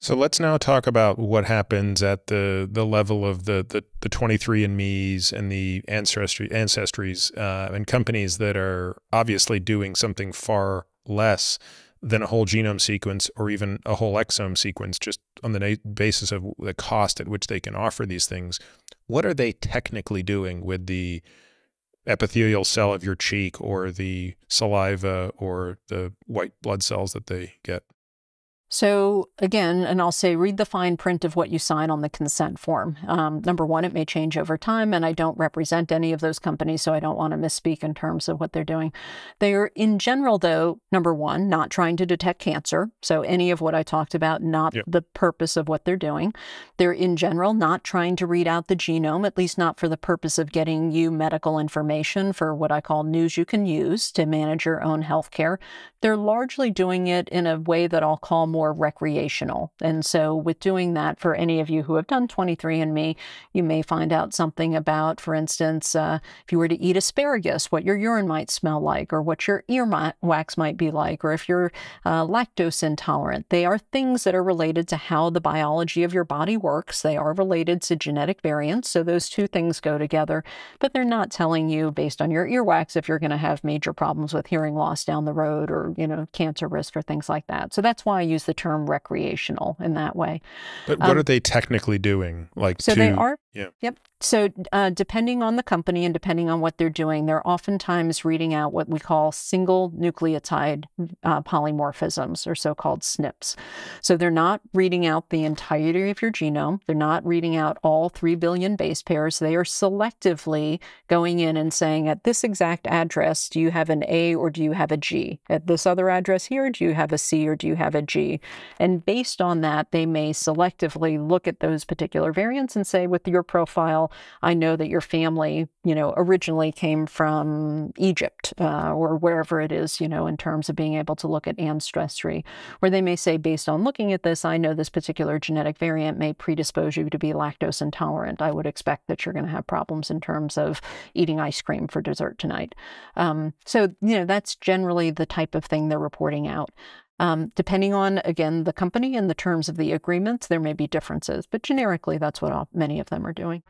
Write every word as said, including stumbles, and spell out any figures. So let's now talk about what happens at the the level of the the, the twenty-three and me's and the ancestry ancestries uh, and companies that are obviously doing something far less than a whole genome sequence or even a whole exome sequence, just on the basis of the cost at which they can offer these things. What are they technically doing with the epithelial cell of your cheek or the saliva or the white blood cells that they get? So again, and I'll say, read the fine print of what you sign on the consent form. Um, number one, it may change over time, and I don't represent any of those companies, so I don't want to misspeak in terms of what they're doing. They are, in general, though, number one, not trying to detect cancer. So any of what I talked about, not yep. the purpose of what they're doing. They're, in general, not trying to read out the genome, at least not for the purpose of getting you medical information for what I call news you can use to manage your own healthcare. They're largely doing it in a way that I'll call more more recreational. And so with doing that, for any of you who have done twenty-three and me, you may find out something about, for instance, uh, if you were to eat asparagus, what your urine might smell like, or what your earwax might be like, or if you're uh, lactose intolerant. They are things that are related to how the biology of your body works. They are related to genetic variants. So those two things go together, but they're not telling you based on your earwax if you're going to have major problems with hearing loss down the road, or, you know, cancer risk or things like that. So that's why I use the term recreational in that way. But what um, are they technically doing? Like, so to, they are. Yeah. Yep. So uh, depending on the company and depending on what they're doing, they're oftentimes reading out what we call single nucleotide uh, polymorphisms, or so-called S N Ps. So they're not reading out the entirety of your genome. They're not reading out all three billion base pairs. They are selectively going in and saying, at this exact address, do you have an A or do you have a G? At this other address here, do you have a C or do you have a G? And based on that, they may selectively look at those particular variants and say, with your profile, I know that your family, you know, originally came from Egypt uh, or wherever it is, you know, in terms of being able to look at ancestry. Or they may say, based on looking at this, I know this particular genetic variant may predispose you to be lactose intolerant. I would expect that you're going to have problems in terms of eating ice cream for dessert tonight. Um, so, you know, that's generally the type of thing they're reporting out. Um, depending on, again, the company and the terms of the agreements, there may be differences, but generically, that's what all, many of them are doing.